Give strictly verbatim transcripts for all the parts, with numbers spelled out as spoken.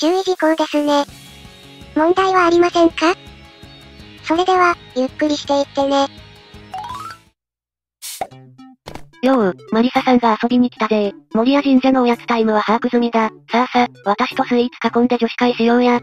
注意事項ですね。問題はありませんか？それでは、ゆっくりしていってね。よう、マリサさんが遊びに来たぜ。守谷神社のおやつタイムは把握済みだ。さあさ、私とスイーツ囲んで女子会しようや。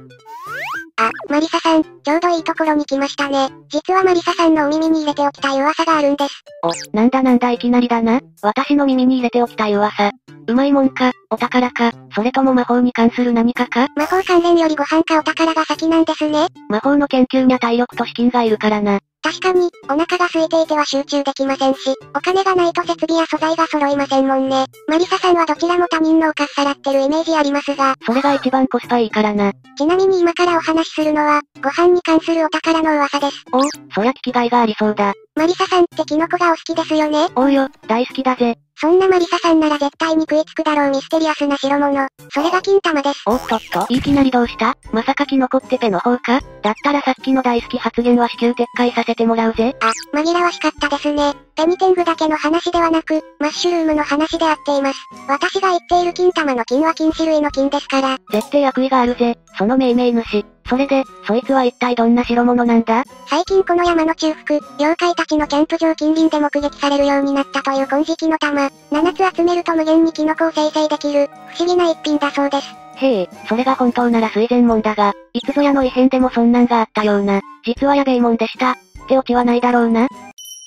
あ、マリサさん、ちょうどいいところに来ましたね。実はマリサさんのお耳に入れておきたい噂があるんです。お、なんだなんだいきなりだな。私の耳に入れておきたい噂。うまいもんか、お宝か、それとも魔法に関する何かか？魔法関連よりご飯かお宝が先なんですね。魔法の研究には体力と資金がいるからな。確かに、お腹が空いていては集中できませんし、お金がないと設備や素材が揃いませんもんね。マリサさんはどちらも他人のおかっさらってるイメージありますが、それが一番コスパいいからな。ちなみに今からお話しするのは、ご飯に関するお宝の噂です。おう、そりゃ聞きがいがありそうだ。マリサさんってキノコがお好きですよね。おうよ、大好きだぜ。そんなマリサさんなら絶対に食いつくだろうミステリアスな代物。それが金玉です。おっとっと。いきなりどうした？まさかキノコってペの方か？だったらさっきの大好き発言は至急撤回させてもらうぜ。あ、紛らわしかったですね。ペニテングだけの話ではなく、マッシュルームの話であっています。私が言っている金玉の金は金種類の金ですから。絶対悪意があるぜ、その命名主。それで、そいつは一体どんな代物なんだ？最近この山の中腹、妖怪たちのキャンプ場近隣で目撃されるようになったという金色の玉。ななつ集めると無限にキノコを生成できる、不思議な一品だそうです。へえ、それが本当なら垂涎もんだが、いつぞやの異変でもそんなんがあったような、実はやべえもんでした。ってオチはないだろうな。あ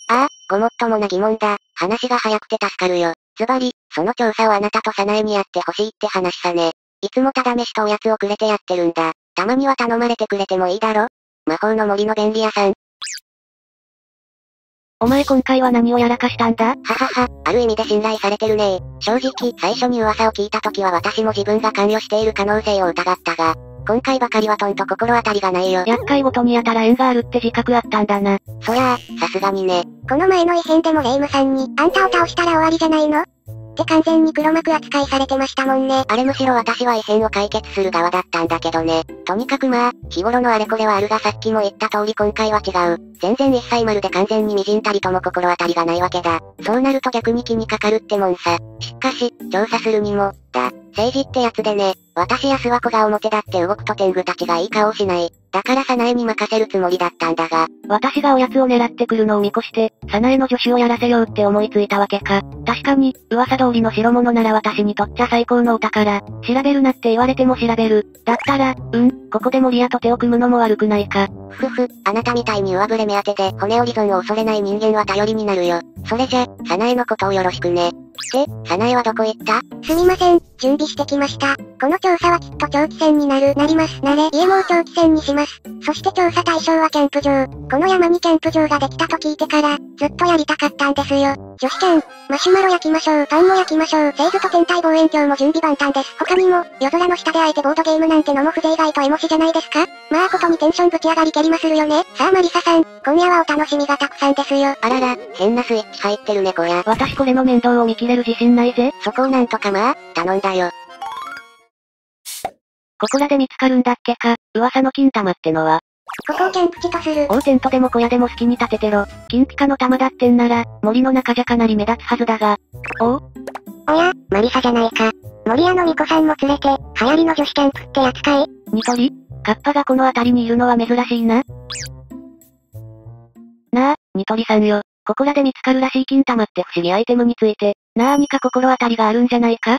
あ、ごもっともな疑問だ。話が早くて助かるよ。ズバリ、その調査をあなたと早苗にやってほしいって話さね。いつもただ飯とおやつをくれてやってるんだ。たまには頼まれてくれてもいいだろ？魔法の森の便利屋さん。お前今回は何をやらかしたんだ？ははは、ある意味で信頼されてるねー。正直、最初に噂を聞いた時は私も自分が関与している可能性を疑ったが、今回ばかりはとんと心当たりがないよ。厄介ごとにやたら縁があるって自覚あったんだな。そりゃあ、さすがにね。この前の異変でもレイムさんに、あんたを倒したら終わりじゃないの？って完全に黒幕扱いされてましたもんね。あれむしろ私は異変を解決する側だったんだけどね。とにかくまあ、日頃のあれこれはあるがさっきも言った通り今回は違う。全然一切まるで完全にみじんたりとも心当たりがないわけだ。そうなると逆に気にかかるってもんさ。しかし、調査するにも、だ。政治ってやつでね。私や諏訪子が表だって動くと天狗たちがいい顔をしない。だから早苗に任せるつもりだったんだが、私がおやつを狙ってくるのを見越して、早苗の助手をやらせようって思いついたわけか。確かに、噂通りの代物なら私にとっちゃ最高のお宝。調べるなって言われても調べる。だったら、うん、ここで守谷と手を組むのも悪くないか。ふふ、あなたみたいに上振れ目当てで骨折り損を恐れない人間は頼りになるよ。それじゃ、早苗のことをよろしくね。で、早苗はどこ行った？すみません、準備してきました。この調査はきっと長期戦になる、なります、なれ。いえもう長期戦にします。そして調査対象はキャンプ場。この山にキャンプ場ができたと聞いてから、ずっとやりたかったんですよ。女子キャン、マシュマロ焼きましょう、パンも焼きましょう、製図と天体望遠鏡も準備万端です。他にも、夜空の下であえてボードゲームなんてのも風情がいとエモしじゃないですか？まあことにテンションぶち上がり蹴りまするよね。さあマリサさん、今夜はお楽しみがたくさんですよ。あらら、変なスイッチ入ってる猫や。私これの面倒を見切れる自信ないぜ。そこをなんとかまあ、頼んだよ。ここらで見つかるんだっけか、噂の金玉ってのは。ここをキャンプ地とする。おうテントでも小屋でも好きに立ててろ。金ピカの玉だってんなら、森の中じゃかなり目立つはずだが。おうおや、マリサじゃないか。守谷の巫女さんも連れて、流行りの女子キャンプってやつかい？ニトリ？カッパがこの辺りにいるのは珍しいな。なあ、ニトリさんよ。ここらで見つかるらしい金玉って不思議アイテムについて、なあにか心当たりがあるんじゃないか？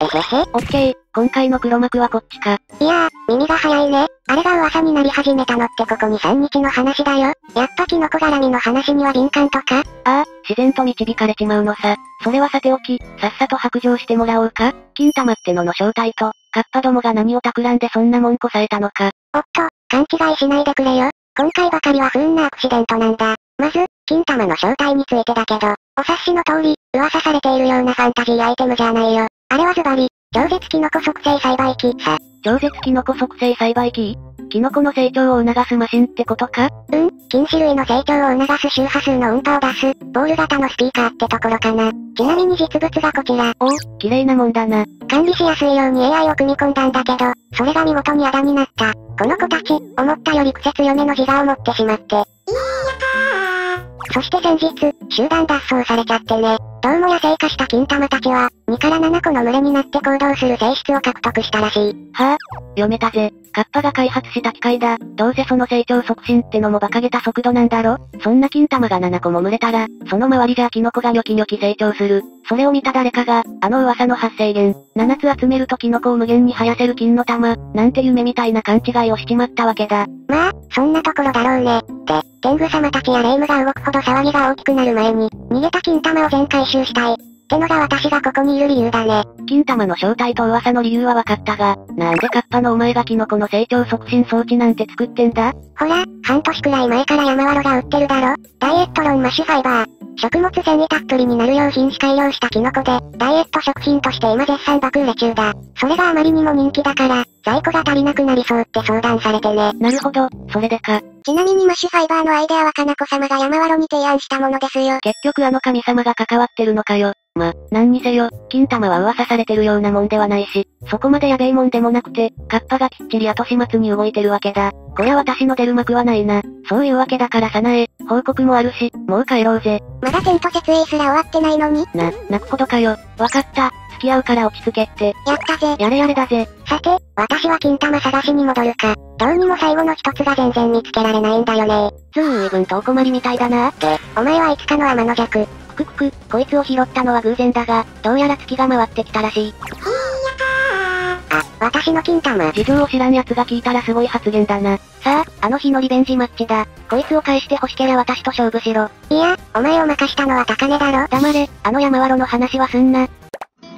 えへへ。オッケー、今回の黒幕はこっちか。いやー、耳が早いね。あれが噂になり始めたのってここにさんにちの話だよ。やっぱキノコ絡みの話には敏感とか。ああ、自然と導かれちまうのさ。それはさておき、さっさと白状してもらおうか。金玉ってのの正体と、カッパどもが何を企んでそんなもんこさえたのか。おっと、勘違いしないでくれよ。今回ばかりは不運なアクシデントなんだ。まず、金玉の正体についてだけど、お察しの通り、噂されているようなファンタジーアイテムじゃないよ。あれはズバリ、超絶キノコ促成栽培機さ。超絶キノコ促成栽培機？キノコの成長を促すマシンってことか？うん、金種類の成長を促す周波数の音波を出す、ボール型のスピーカーってところかな。ちなみに実物がこちら。おう、綺麗なもんだな。管理しやすいように エーアイ を組み込んだんだけど、それが見事にあだになった。この子たち、思ったより癖強めの自我を持ってしまって。いいやかー。そして前日、集団脱走されちゃってね。どうも野生化した金玉たちは、にからななこの群れになって行動する性質を獲得したらしい。はぁ、あ、読めたぜ。カッパが開発した機械だ。どうせその成長促進ってのも馬鹿げた速度なんだろ。そんな金玉がななこも群れたら、その周りじゃキノコがニョキニョキ成長する。それを見た誰かが、あの噂の発生源、ななつ集めるとキノコを無限に生やせる金の玉、なんて夢みたいな勘違いをしちまったわけだ。まあ、そんなところだろうね。で、天狗様たちや霊夢が動くほど騒ぎが大きくなる前に、逃げた金玉を全回収したい。ってのが私がここにいる理由だね。金玉の正体と噂の理由は分かったが、なんでカッパのお前がキノコの成長促進装置なんて作ってんだ？ほら、半年くらい前からヤマワロが売ってるだろ。ダイエットロンマッシュファイバー。食物繊維たっぷりになるよう品種改良したキノコで、ダイエット食品として今絶賛爆売れ中だ。それがあまりにも人気だから、在庫が足りなくなりそうって相談されてね。なるほど、それでか。ちなみにマッシュファイバーのアイデアはかなこ様がヤマワロに提案したものですよ。結局あの神様が関わってるのかよ。ま、何にせよ、金玉は噂されてるようなもんではないし、そこまでやべえもんでもなくて、カッパがきっちり後始末に動いてるわけだ。こりゃ私の出る幕はないな。そういうわけだからさなえ、報告もあるし、もう帰ろうぜ。まだテント設営すら終わってないのに？な、泣くほどかよ。わかった。付き合うから落ち着けって。やったぜ。やれやれだぜ。さて、私は金玉探しに戻るか。どうにも最後の一つが全然見つけられないんだよね。ずいぶんとお困りみたいだな。って、お前はいつかの天の弱。くくく、こいつを拾ったのは偶然だが、どうやら月が回ってきたらしい。あ、私の金玉。事情を知らん奴が聞いたらすごい発言だな。さあ、あの日のリベンジマッチだ。こいつを返して欲しけりゃ私と勝負しろ。いや、お前を任したのは高根だろ。黙れ、あの山ワロの話はすんな。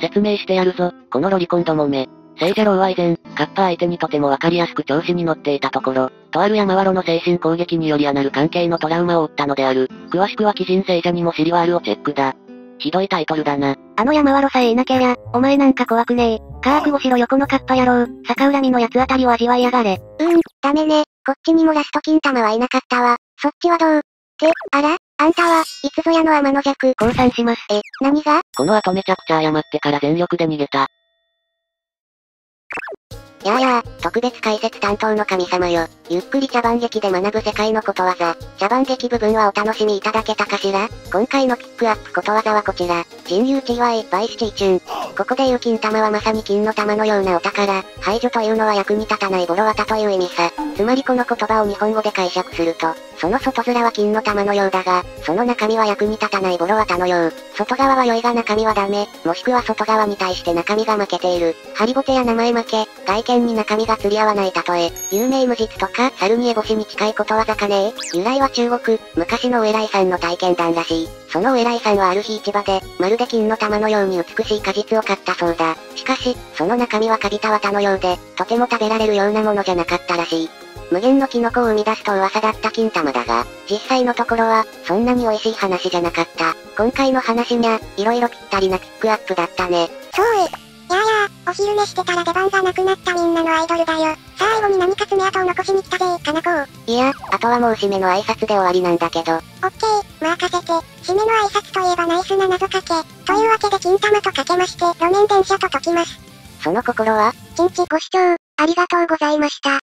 説明してやるぞ、このロリコンどもめ。聖者ローは以前、カッパ相手にとてもわかりやすく調子に乗っていたところ、とあるヤマワロの精神攻撃によりアナル関係のトラウマを負ったのである。詳しくは鬼人聖者にもシリワールをチェックだ。ひどいタイトルだな。あのヤマワロさえいなけりゃ、お前なんか怖くねえ。覚悟しろ横のカッパ野郎、逆恨みのやつあたりを味わいやがれ。うん、ダメね。こっちにもラスト金玉はいなかったわ。そっちはどう？って、あら？あんたは、いつぞやの天の弱。降参します。え、何が？この後めちゃくちゃ謝ってから全力で逃げた。やあやあ、特別解説担当の神様よ。ゆっくり茶番劇で学ぶ世界のことわざ。茶番劇部分はお楽しみいただけたかしら？今回のピックアップことわざはこちら。人有地位バイシチーチュン。ここで言う金玉はまさに金の玉のようなお宝。排除というのは役に立たないボロ綿という意味さ。つまりこの言葉を日本語で解釈すると、その外面は金の玉のようだが、その中身は役に立たないボロ綿のよう。外側は良いが中身はダメ。もしくは外側に対して中身が負けている。ハリボテや名前負け。外見に中身が釣り合わない例え。有名無実とか。猿にエボシに近いことわざかねえ。由来は中国、昔のお偉いさんの体験談らしい。そのお偉いさんはある日市場で、まるで金の玉のように美しい果実を買ったそうだ。しかし、その中身はカビた綿のようで、とても食べられるようなものじゃなかったらしい。無限のキノコを生み出すと噂だった金玉だが、実際のところは、そんなに美味しい話じゃなかった。今回の話にゃ、いろいろぴったりなピックアップだったね。そうえ。やあやあ、お昼寝してたら出番がなくなったみんなのアイドルだよ。さあ最後に何か爪痕を残しに来たぜー、かなこー。いや、あとはもう締めの挨拶で終わりなんだけど。オッケー、任せて。締めの挨拶といえばナイスな謎かけ。というわけで金玉とかけまして、路面電車と解きます。その心は？チンチご視聴、ありがとうございました。